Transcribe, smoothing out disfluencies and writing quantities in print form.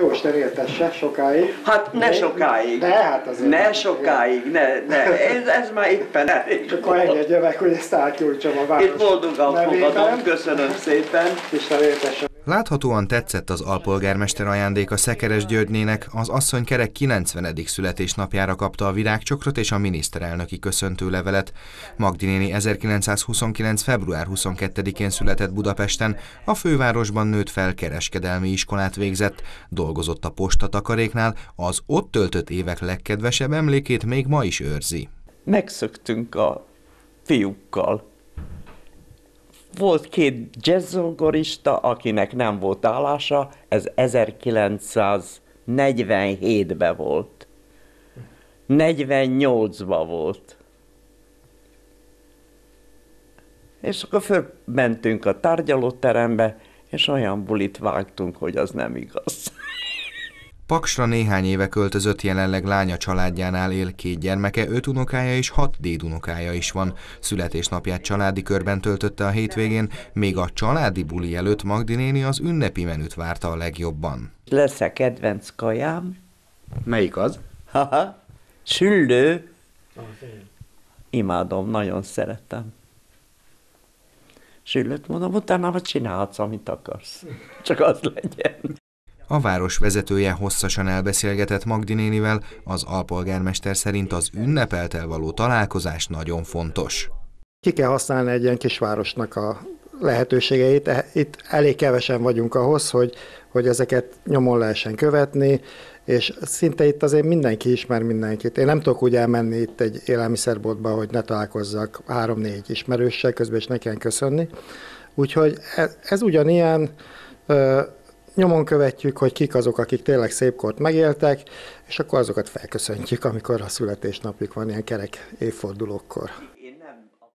Jóisten éltesse sokáig. Hát ne sokáig. Ne, hát azért. Ne sokáig, ne. Ez már éppen elég. Csak ha engedje meg, hogy ezt átjújtsam a város. Itt boldogan fogadom, köszönöm szépen. Isten éltesse. Láthatóan tetszett az alpolgármester ajándéka Szekeres Györgynének, az asszony kerek 90. születésnapjára kapta a virágcsokrot és a miniszterelnöki köszöntőlevelet. Magdi néni 1929. február 22-én született Budapesten, a fővárosban nőtt fel, kereskedelmi iskolát végzett, dolgozott a postatakaréknál, az ott töltött évek legkedvesebb emlékét még ma is őrzi. Megszöktünk a fiúkkal. Volt két jazzzongorista, akinek nem volt állása, ez 1947-ben volt, 48-ban volt. És akkor fölmentünk a tárgyalóterembe, és olyan bulit vágtunk, hogy az nem igaz. Paksra néhány éve költözött, jelenleg lánya családjánál él, 2 gyermeke, 5 unokája és 6 dédunokája is van. Születésnapját családi körben töltötte a hétvégén, még a családi buli előtt Magdi néni az ünnepi menüt várta a legjobban. Lesz a kedvenc kajám. Melyik az? Haha, süllő. Imádom, nagyon szeretem. Süllőt mondom, utána csinálhatsz, amit akarsz. Csak az legyen. A város vezetője hosszasan elbeszélgetett Magdi nénivel, az alpolgármester szerint az ünnepeltel való találkozás nagyon fontos. Ki kell használni egy ilyen kisvárosnak a lehetőségeit, itt elég kevesen vagyunk ahhoz, hogy ezeket nyomon lehessen követni, és szinte itt azért mindenki ismer mindenkit. Én nem tudok úgy elmenni itt egy élelmiszerboltba, hogy ne találkozzak 3-4 ismerőssel, közben is ne kell köszönni. Úgyhogy ez ugyanilyen... Nyomon követjük, hogy kik azok, akik tényleg szép kort megéltek, és akkor azokat felköszöntjük, amikor a születésnapjuk van, ilyen kerek évfordulókkor.